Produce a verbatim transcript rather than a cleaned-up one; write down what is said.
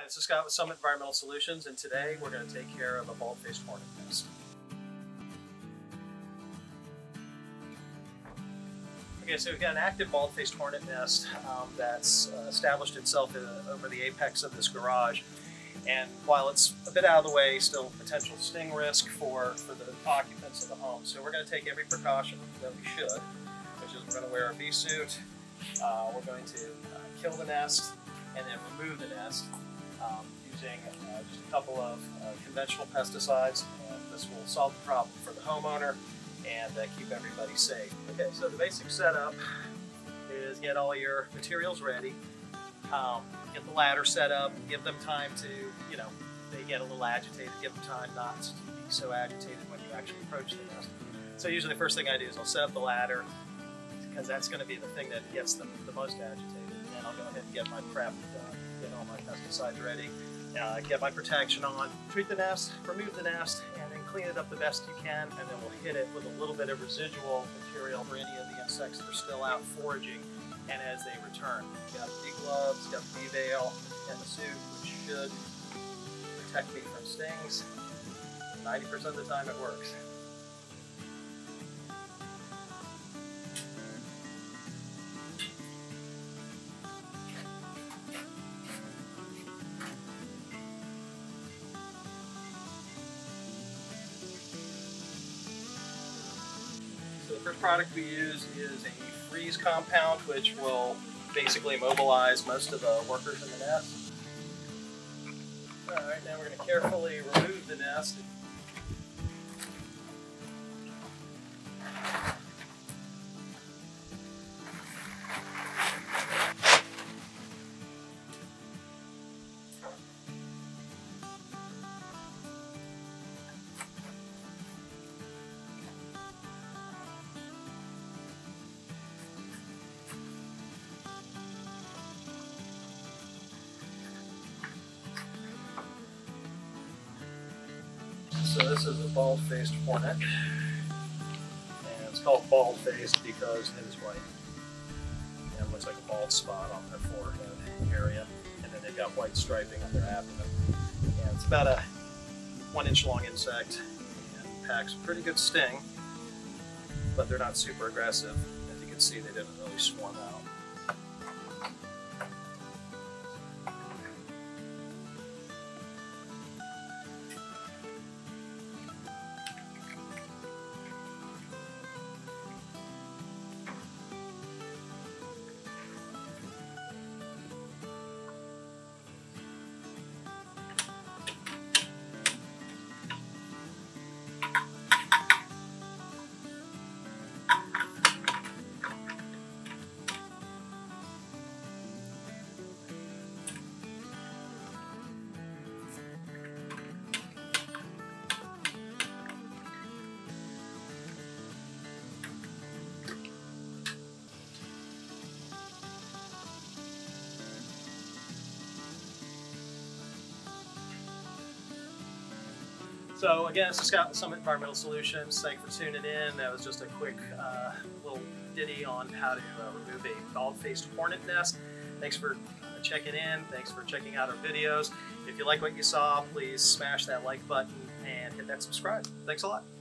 Hi, this is Scott with Summit Environmental Solutions, and today we're going to take care of a bald-faced hornet nest. Okay, so we've got an active bald-faced hornet nest um, that's uh, established itself uh, over the apex of this garage. And while it's a bit out of the way, still potential sting risk for, for the occupants of the home. So we're going to take every precaution that we should, which is we're going to wear a bee suit, uh, we're going to uh, kill the nest, and then remove the nest um, using uh, just a couple of uh, conventional pesticides. And this will solve the problem for the homeowner and uh, keep everybody safe. Okay, so the basic setup is get all your materials ready, um, get the ladder set up, give them time to, you know, they get a little agitated, give them time not to be so agitated when you actually approach the nest. So usually the first thing I do is I'll set up the ladder, because that's going to be the thing that gets them the most agitated. And I'll go ahead and get my prep, uh, get all my pesticides ready, uh, get my protection on, treat the nest, remove the nest, and then clean it up the best you can, and then we'll hit it with a little bit of residual material for any of the insects that are still out foraging, and as they return. You've got the bee gloves, got the bee veil, and the suit, which should protect me from stings. ninety percent of the time it works. So the first product we use is a freeze compound, which will basically immobilize most of the workers in the nest. All right, now we're going to carefully remove the nest. So this is a bald-faced hornet, and it's called bald-faced because it is white, and it looks like a bald spot on their forehead area, and then they've got white striping on their abdomen. And it's about a one inch long insect, and packs a pretty good sting, but they're not super aggressive. As you can see, they didn't really swarm out. So again, this is Scott with Summit Environmental Solutions. Thanks for tuning in. That was just a quick uh, little ditty on how to uh, remove a bald-faced hornet nest. Thanks for uh, checking in. Thanks for checking out our videos. If you like what you saw, please smash that like button and hit that subscribe. Thanks a lot.